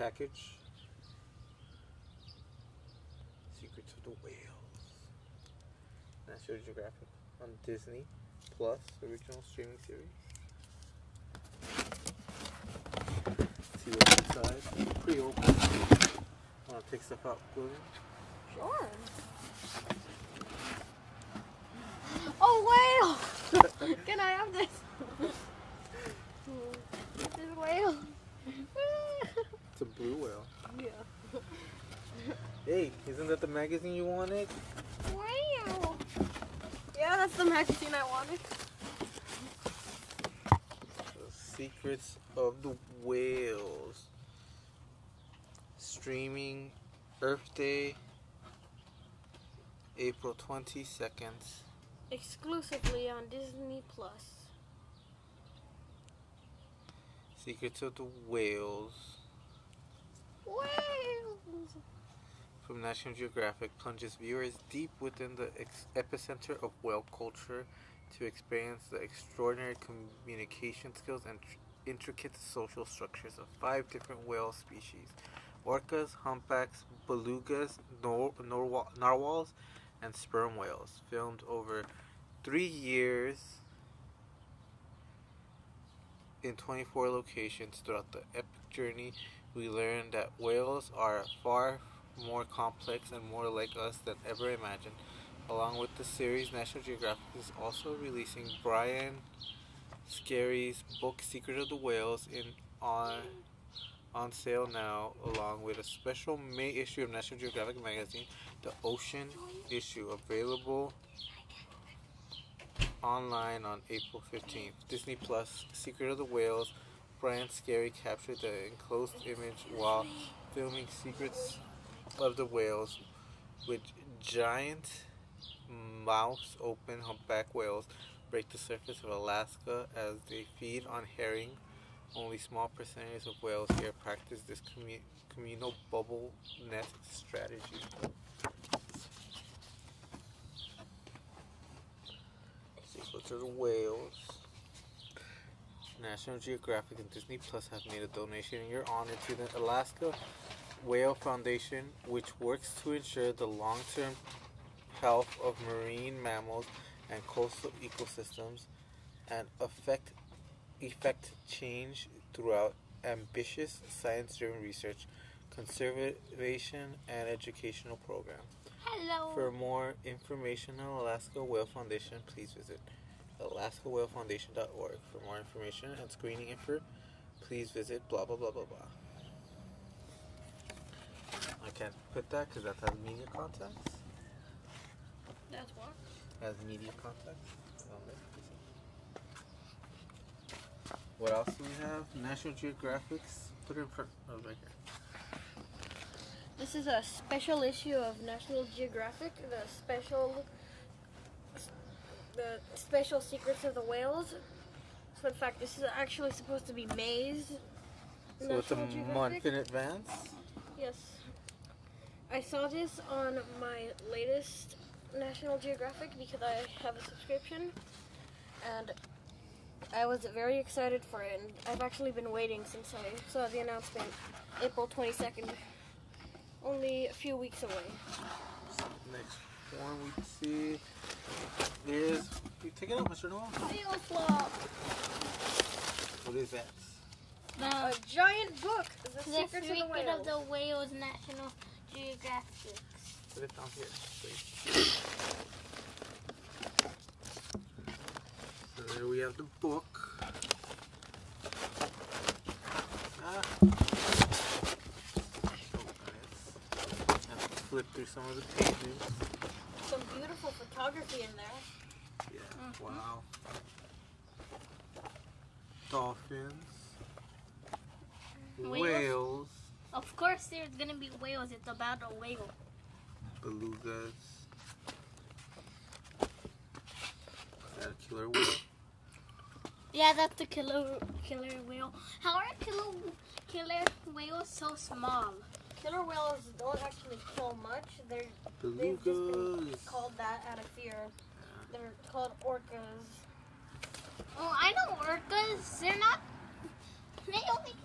package. Secrets of the Whales. National Geographic on Disney Plus, original streaming series. Let's see what's inside. Pretty open. Want to pick stuff up, William? Sure. Oh, whale! Can I have this? This is whale. It's a blue whale. Yeah. Hey, isn't that the magazine you wanted? Wow. Yeah, that's the magazine I wanted. The Secrets of the Whales. Streaming Earth Day, April 22nd. Exclusively on Disney Plus. Secrets of the Whales. Whales! From National Geographic plunges viewers deep within the epicenter of whale culture to experience the extraordinary communication skills and intricate social structures of 5 different whale species. Orcas, humpbacks, belugas, narwhals, and sperm whales. Filmed over 3 years in 24 locations. Throughout the epic journey, we learned that whales are far more complex and more like us than ever imagined. Along with the series, National Geographic is also releasing Brian Skerry's book Secret of the Whales on sale now, along with a special May issue of National Geographic magazine, the Ocean issue, available online on April 15th. Disney Plus, Secret of the Whales. Brian Skerry captured the enclosed image while filming Secrets of the Whales with giant mouths open humpback whales break the surface of Alaska as they feed on herring. Only small percentages of whales here practice this communal bubble net strategy. Secrets of the Whales. National Geographic and Disney Plus have made a donation in your honor to the Alaska Whale Foundation, which works to ensure the long-term health of marine mammals and coastal ecosystems and effect change throughout ambitious science-driven research, conservation, and educational programs. Hello. For more information on Alaska Whale Foundation, please visit alaskawhalefoundation.org. For more information and screening info, please visit blah blah blah blah blah. I can't put that because that has media contacts. That's what? Has media contacts. What else do we have? National Geographic's. Put it in front. Oh, right here. This is a special issue of National Geographic, the special Secrets of the Whales. So in fact, this is actually supposed to be May's. So it's a month in advance. Yes. I saw this on my latest National Geographic because I have a subscription, and I was very excited for it, and I've actually been waiting since I saw the announcement, April 22nd, only a few weeks away. Next one we see is, you take it out, Mr. Noel. Whale Flop. What is that? A giant book, The Secret of the Whales, National Geographic. Put it down here, please. There we have the book. Have to flip through some of the pages. Some beautiful photography in there. Yeah, wow. Dolphins. Whales. Of course there's gonna be whales, it's about a whale. Belugas. Is that a killer whale? Yeah, that's the killer whale. How are killer whales so small? Killer whales don't actually kill much. They've just been called that out of fear. Yeah. They're called orcas. Oh, I know orcas. They only